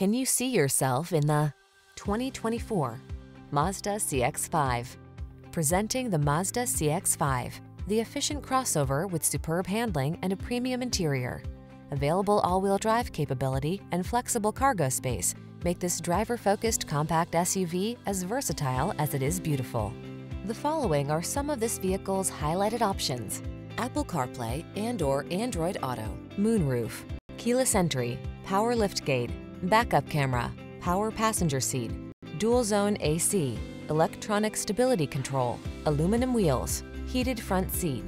Can you see yourself in the 2024 Mazda CX-5? Presenting the Mazda CX-5, the efficient crossover with superb handling and a premium interior. Available all-wheel drive capability and flexible cargo space make this driver-focused compact SUV as versatile as it is beautiful. The following are some of this vehicle's highlighted options: Apple CarPlay and/or Android Auto, moonroof, keyless entry, power liftgate, backup camera, power passenger seat, dual zone AC, electronic stability control, aluminum wheels, heated front seat.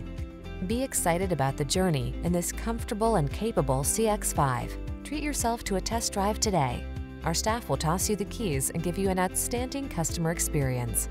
Be excited about the journey in this comfortable and capable CX-5. Treat yourself to a test drive today. Our staff will toss you the keys and give you an outstanding customer experience.